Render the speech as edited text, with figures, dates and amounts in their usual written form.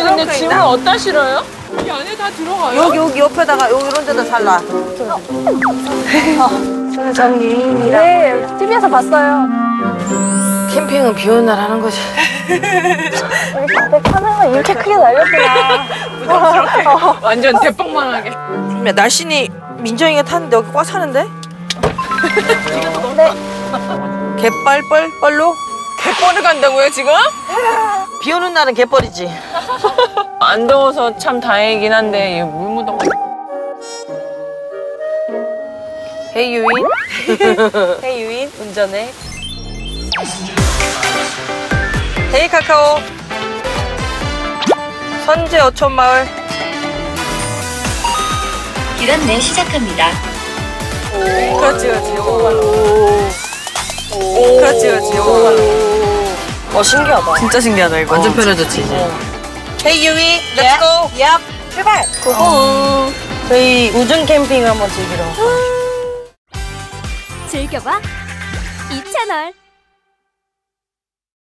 언니 근데 짐을 어디다 실어요? 여기 안에 다 들어가요? 여기 옆에다가 여기 이런 데다 잘 놔. 저는 정유인입니다. 네, TV에서 봤어요. 캠핑은 비 오는 날 하는 거지. 내 카메라가 이렇게 크게 날렸구나. 완전 대빵만하게. 날씬이 민정이가 탔는데 여기 꽉 차는데? 개뻘뻘뻘로? 갯벌을 간다고요 지금? 비 오는 날은 갯벌이지. 안 더워서 참 다행이긴 한데 물 묻어가지고. 헤이 유인? 헤이 유인 운전해. 헤이 카카오. 선제 어촌마을. 길 안내 시작합니다. 오 그렇지 그렇지. 오 그렇지 그렇지. 오 신기하다. 진짜 신기하다 이거. 완전 편해졌지 이제. 헤이 유인, 렛츠고! 얍! 출발! 고고! 저희 우중 캠핑을 한번 즐기러. 즐겨봐! 이 채널!